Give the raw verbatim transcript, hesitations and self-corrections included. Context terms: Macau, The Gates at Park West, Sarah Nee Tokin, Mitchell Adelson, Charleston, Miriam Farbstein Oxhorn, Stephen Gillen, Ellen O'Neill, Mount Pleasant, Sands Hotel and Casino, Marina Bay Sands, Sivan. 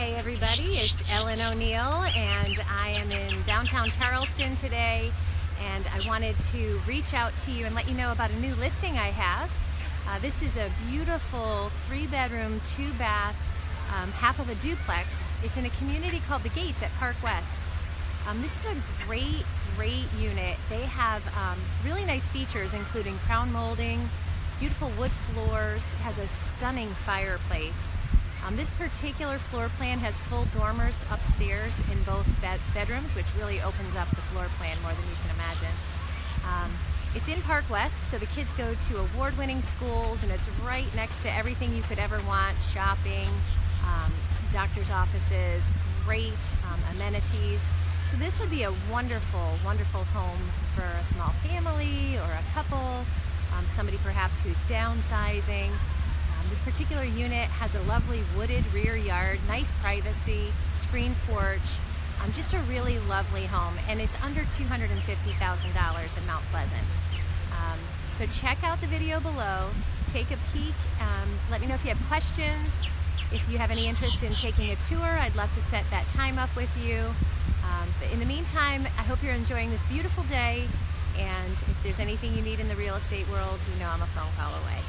Hey everybody, it's Ellen O'Neill and I am in downtown Charleston today, and I wanted to reach out to you and let you know about a new listing I have. Uh, this is a beautiful three bedroom, two bath, um, half of a duplex. It's in a community called The Gates at Park West. Um, this is a great, great unit. They have um, really nice features including crown molding, beautiful wood floors, has a stunning fireplace. Um, this particular floor plan has full dormers upstairs in both bed bedrooms, which really opens up the floor plan more than you can imagine. Um, it's in Park West, so the kids go to award-winning schools, and it's right next to everything you could ever want: shopping, um, doctor's offices, great um, amenities. So this would be a wonderful, wonderful home for a small family or a couple, um, somebody perhaps who's downsizing. This particular unit has a lovely wooded rear yard, nice privacy, screened porch, um, just a really lovely home, and it's under two hundred fifty thousand dollars in Mount Pleasant. Um, so check out the video below, take a peek, um, let me know if you have questions. If you have any interest in taking a tour, I'd love to set that time up with you. Um, but in the meantime, I hope you're enjoying this beautiful day, and if there's anything you need in the real estate world, you know I'm a phone call away.